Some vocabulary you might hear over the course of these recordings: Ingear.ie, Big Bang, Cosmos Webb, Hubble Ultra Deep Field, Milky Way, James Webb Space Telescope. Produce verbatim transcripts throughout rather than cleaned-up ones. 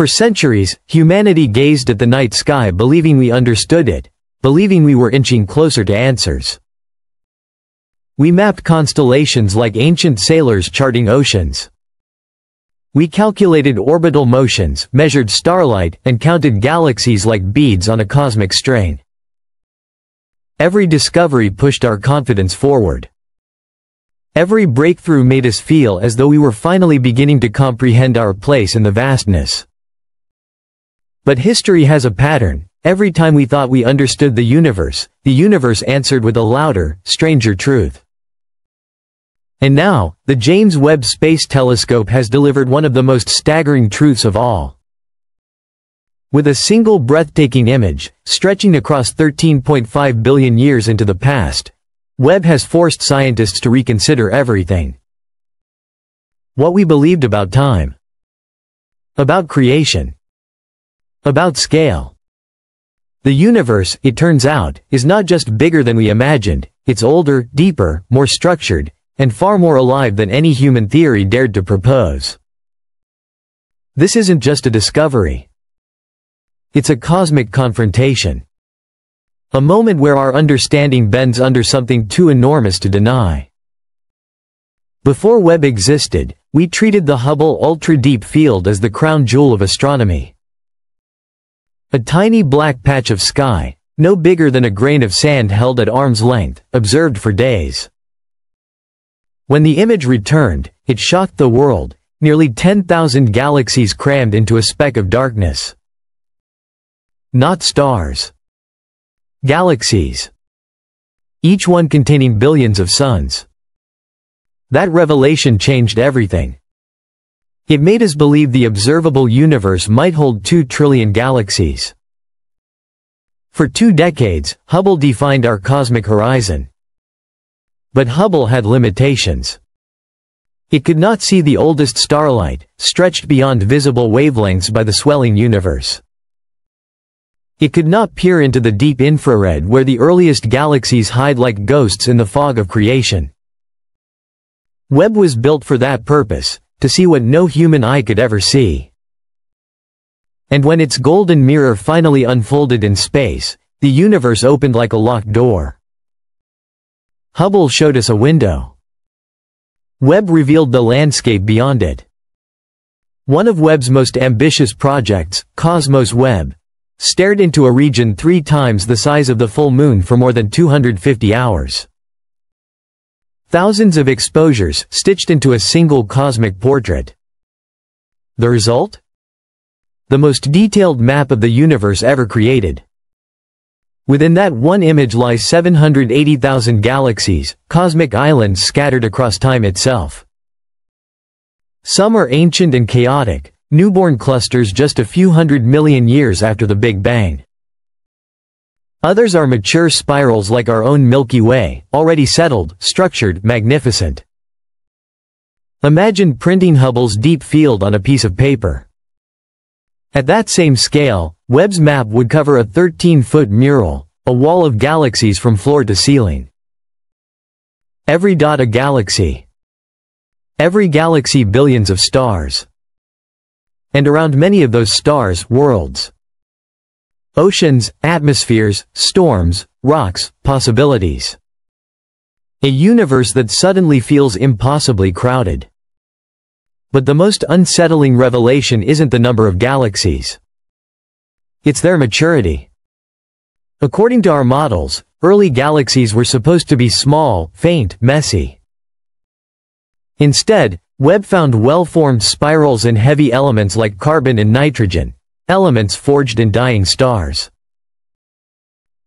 For centuries, humanity gazed at the night sky believing we understood it, believing we were inching closer to answers. We mapped constellations like ancient sailors charting oceans. We calculated orbital motions, measured starlight, and counted galaxies like beads on a cosmic strain. Every discovery pushed our confidence forward. Every breakthrough made us feel as though we were finally beginning to comprehend our place in the vastness. But history has a pattern. Every time we thought we understood the universe, the universe answered with a louder, stranger truth. And now, the James Webb Space Telescope has delivered one of the most staggering truths of all. With a single breathtaking image, stretching across thirteen point five billion years into the past, Webb has forced scientists to reconsider everything. What we believed about time, about creation, about scale. The universe, it turns out, is not just bigger than we imagined, it's older, deeper, more structured, and far more alive than any human theory dared to propose. This isn't just a discovery. It's a cosmic confrontation. A moment where our understanding bends under something too enormous to deny. Before Webb existed, we treated the Hubble Ultra Deep Field as the crown jewel of astronomy. A tiny black patch of sky, no bigger than a grain of sand held at arm's length, observed for days. When the image returned, it shocked the world, nearly ten thousand galaxies crammed into a speck of darkness. Not stars. Galaxies. Each one containing billions of suns. That revelation changed everything. It made us believe the observable universe might hold two trillion galaxies. For two decades, Hubble defined our cosmic horizon. But Hubble had limitations. It could not see the oldest starlight, stretched beyond visible wavelengths by the swelling universe. It could not peer into the deep infrared where the earliest galaxies hide like ghosts in the fog of creation. Webb was built for that purpose, to see what no human eye could ever see. And when its golden mirror finally unfolded in space, the universe opened like a locked door. Hubble showed us a window. Webb revealed the landscape beyond it. One of Webb's most ambitious projects, Cosmos Webb, stared into a region three times the size of the full moon for more than two hundred fifty hours. Thousands of exposures stitched into a single cosmic portrait. The result? The most detailed map of the universe ever created. Within that one image lies seven hundred eighty thousand galaxies, cosmic islands scattered across time itself. Some are ancient and chaotic, newborn clusters just a few hundred million years after the Big Bang. Others are mature spirals like our own Milky Way, already settled, structured, magnificent. Imagine printing Hubble's deep field on a piece of paper. At that same scale, Webb's map would cover a thirteen foot mural, a wall of galaxies from floor to ceiling. Every dot a galaxy. Every galaxy billions of stars. And around many of those stars, worlds. Oceans, atmospheres, storms, rocks, possibilities. A universe that suddenly feels impossibly crowded. But the most unsettling revelation isn't the number of galaxies. It's their maturity. According to our models, early galaxies were supposed to be small, faint, messy. Instead, Webb found well-formed spirals and heavy elements like carbon and nitrogen. Elements forged in dying stars.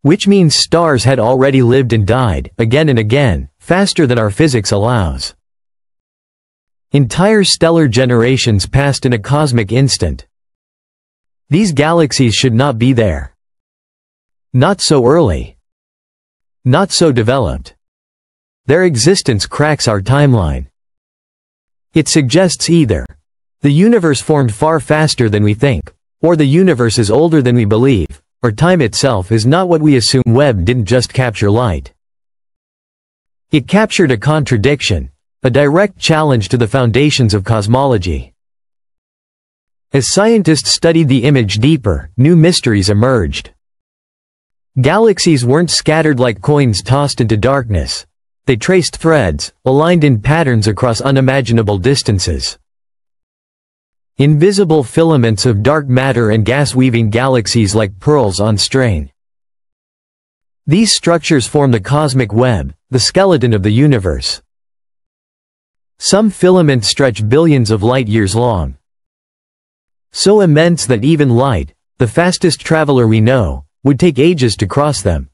Which means stars had already lived and died, again and again, faster than our physics allows. Entire stellar generations passed in a cosmic instant. These galaxies should not be there. Not so early. Not so developed. Their existence cracks our timeline. It suggests either the universe formed far faster than we think, or the universe is older than we believe, or time itself is not what we assume. Webb didn't just capture light. It captured a contradiction, a direct challenge to the foundations of cosmology. As scientists studied the image deeper, new mysteries emerged. Galaxies weren't scattered like coins tossed into darkness. They traced threads, aligned in patterns across unimaginable distances. Invisible filaments of dark matter and gas weaving galaxies like pearls on string. These structures form the cosmic web, the skeleton of the universe. Some filaments stretch billions of light-years long. So immense that even light, the fastest traveler we know, would take ages to cross them.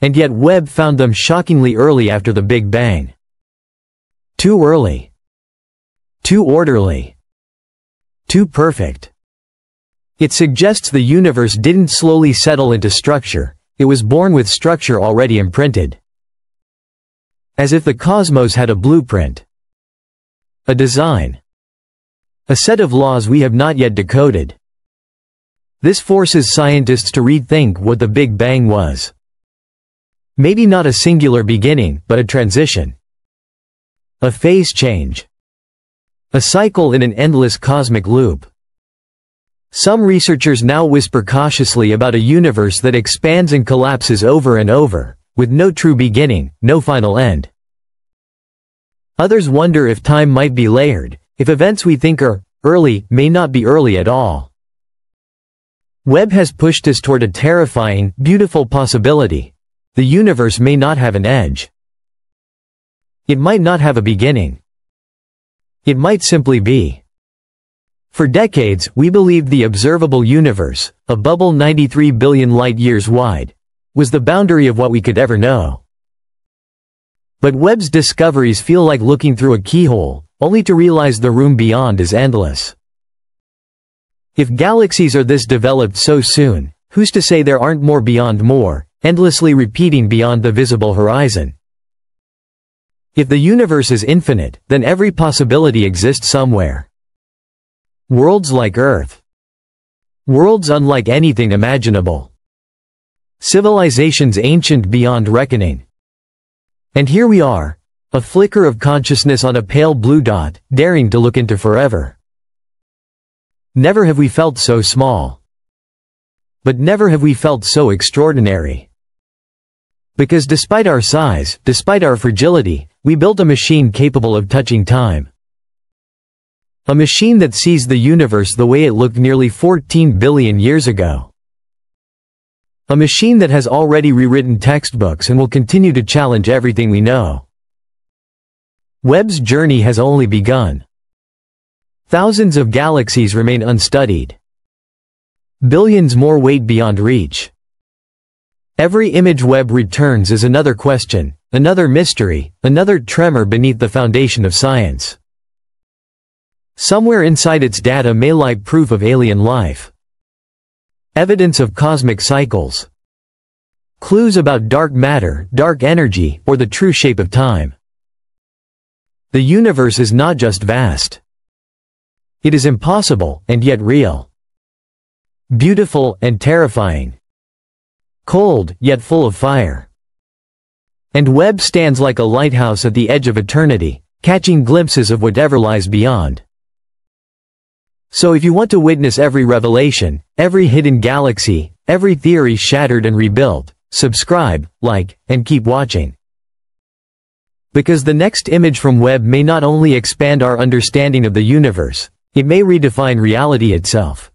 And yet Webb found them shockingly early after the Big Bang. Too early. Too orderly. Too perfect. It suggests the universe didn't slowly settle into structure, it was born with structure already imprinted. As if the cosmos had a blueprint. A design. A set of laws we have not yet decoded. This forces scientists to rethink what the Big Bang was. Maybe not a singular beginning, but a transition. A phase change. A cycle in an endless cosmic loop. Some researchers now whisper cautiously about a universe that expands and collapses over and over, with no true beginning, no final end. Others wonder if time might be layered, if events we think are early may not be early at all. Webb has pushed us toward a terrifying, beautiful possibility. The universe may not have an edge. It might not have a beginning. It might simply be. For decades, we believed the observable universe, a bubble ninety-three billion light-years wide, was the boundary of what we could ever know. But Webb's discoveries feel like looking through a keyhole, only to realize the room beyond is endless. If galaxies are this developed so soon, who's to say there aren't more beyond more, endlessly repeating beyond the visible horizon? If the universe is infinite, then every possibility exists somewhere. Worlds like Earth. Worlds unlike anything imaginable. Civilizations ancient beyond reckoning. And here we are, a flicker of consciousness on a pale blue dot, daring to look into forever. Never have we felt so small. But never have we felt so extraordinary. Because despite our size, despite our fragility, we built a machine capable of touching time. A machine that sees the universe the way it looked nearly fourteen billion years ago. A machine that has already rewritten textbooks and will continue to challenge everything we know. Webb's journey has only begun. Thousands of galaxies remain unstudied. Billions more wait beyond reach. Every image Webb returns is another question, another mystery, another tremor beneath the foundation of science. Somewhere inside its data may lie proof of alien life. Evidence of cosmic cycles. Clues about dark matter, dark energy, or the true shape of time. The universe is not just vast. It is impossible, and yet real. Beautiful, and terrifying. Cold, yet full of fire. And Webb stands like a lighthouse at the edge of eternity, catching glimpses of whatever lies beyond. So if you want to witness every revelation, every hidden galaxy, every theory shattered and rebuilt, subscribe, like, and keep watching. Because the next image from Webb may not only expand our understanding of the universe, it may redefine reality itself.